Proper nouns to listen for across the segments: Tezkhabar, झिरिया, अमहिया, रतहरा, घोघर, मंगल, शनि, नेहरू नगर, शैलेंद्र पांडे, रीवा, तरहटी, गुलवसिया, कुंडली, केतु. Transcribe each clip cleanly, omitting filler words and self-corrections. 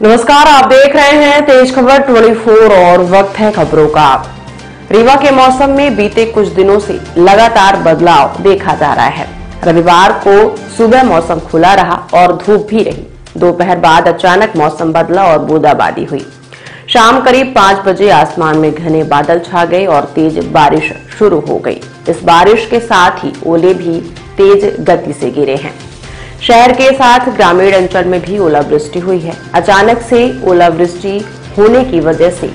नमस्कार, आप देख रहे हैं तेज खबर 24 और वक्त है खबरों का। रीवा के मौसम में बीते कुछ दिनों से लगातार बदलाव देखा जा रहा है। रविवार को सुबह मौसम खुला रहा और धूप भी रही। दोपहर बाद अचानक मौसम बदला और बूंदाबांदी हुई। शाम करीब 5 बजे आसमान में घने बादल छा गए और तेज बारिश शुरू हो गई। इस बारिश के साथ ही ओले भी तेज गति से गिरे हैं। शहर के साथ ग्रामीण अंचल में भी ओलावृष्टि हुई है। अचानक से ओलावृष्टि होने की वजह से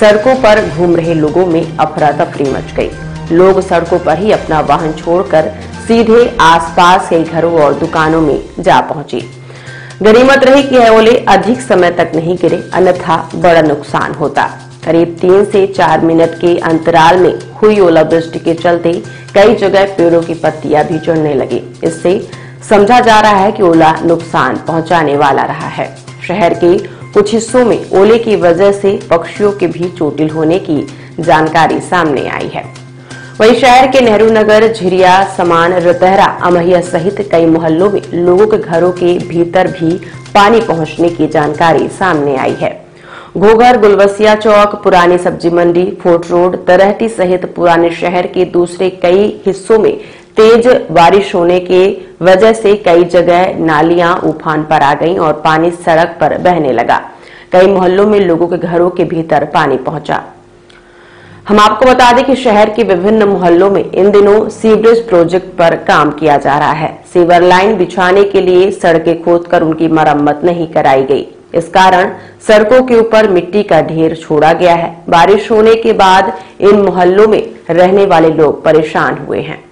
सड़कों पर घूम रहे लोगों में अफरा तफरी मच गई। लोग सड़कों पर ही अपना वाहन छोड़कर सीधे आसपास के घरों और दुकानों में जा पहुंचे। गनीमत रही कि यह ओले अधिक समय तक नहीं गिरे, अन्यथा बड़ा नुकसान होता। करीब 3 से 4 मिनट के अंतराल में हुई ओलावृष्टि के चलते कई जगह पेड़ों की पत्तियां भी झड़ने लगी। इससे समझा जा रहा है कि ओला नुकसान पहुंचाने वाला रहा है। शहर के कुछ हिस्सों में ओले की वजह से पक्षियों के भी चोटिल होने की जानकारी सामने आई है। वहीं शहर के नेहरू नगर, झिरिया, समान, रतहरा, अमहिया सहित कई मोहल्लों में लोगों के घरों के भीतर भी पानी पहुंचने की जानकारी सामने आई है। घोघर, गुलवसिया चौक, पुरानी सब्जी मंडी, फोर्ट रोड, तरहटी सहित पुराने शहर के दूसरे कई हिस्सों में तेज बारिश होने के वजह से कई जगह नालियां उफान पर आ गईं और पानी सड़क पर बहने लगा। कई मोहल्लों में लोगों के घरों के भीतर पानी पहुंचा। हम आपको बता दें कि शहर के विभिन्न मोहल्लों में इन दिनों सीवरेज प्रोजेक्ट पर काम किया जा रहा है। सीवर लाइन बिछाने के लिए सड़कें खोदकर उनकी मरम्मत नहीं कराई गई। इस कारण सड़कों के ऊपर मिट्टी का ढेर छोड़ा गया है। बारिश होने के बाद इन मोहल्लों में रहने वाले लोग परेशान हुए हैं।